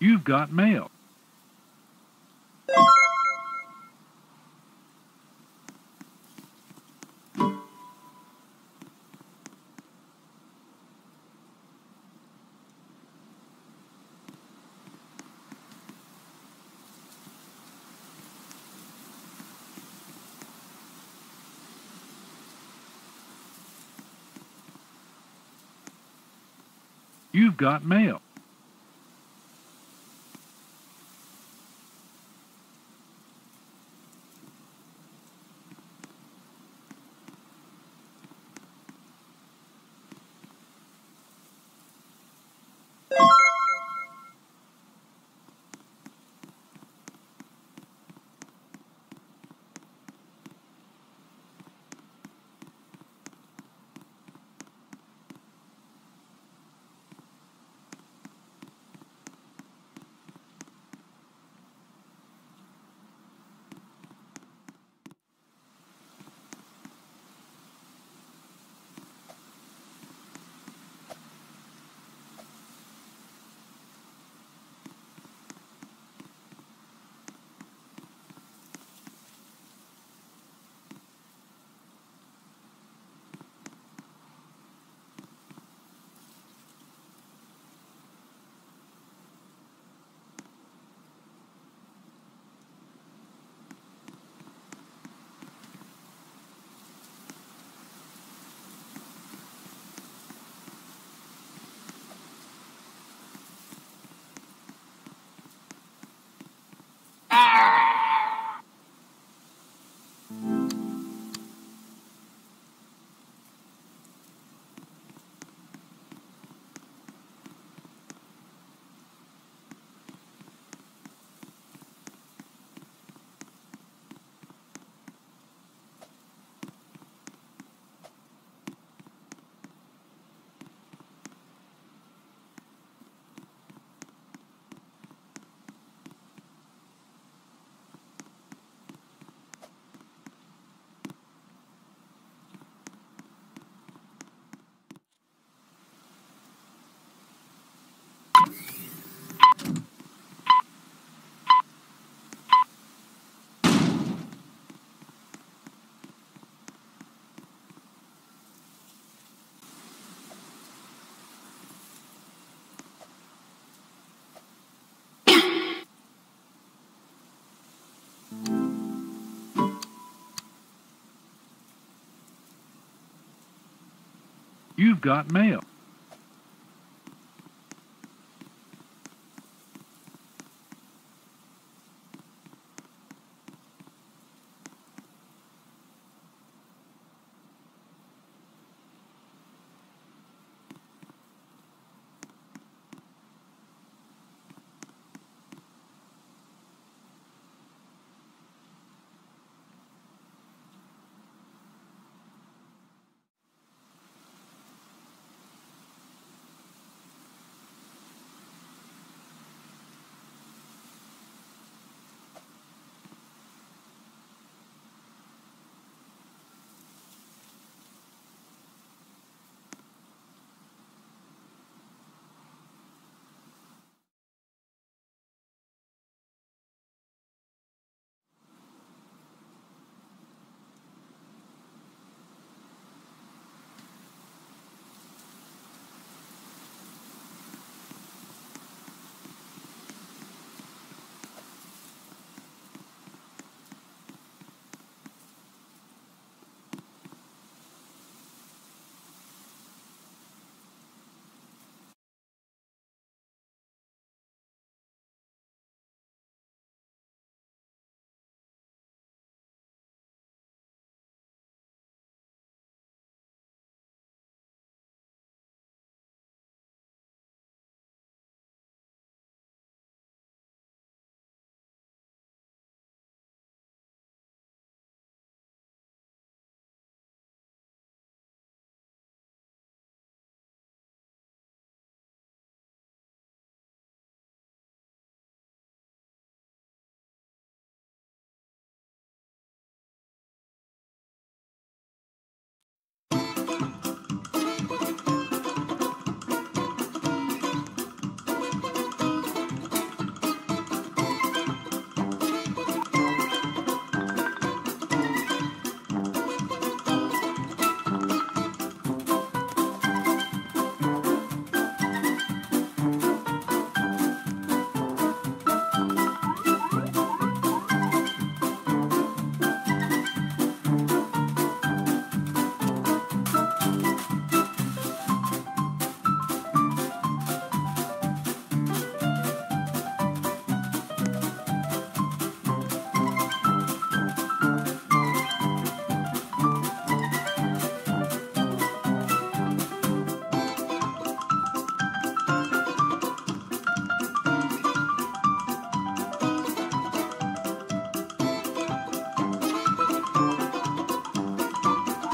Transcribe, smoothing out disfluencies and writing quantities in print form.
You've got mail. You've got mail. You've got mail.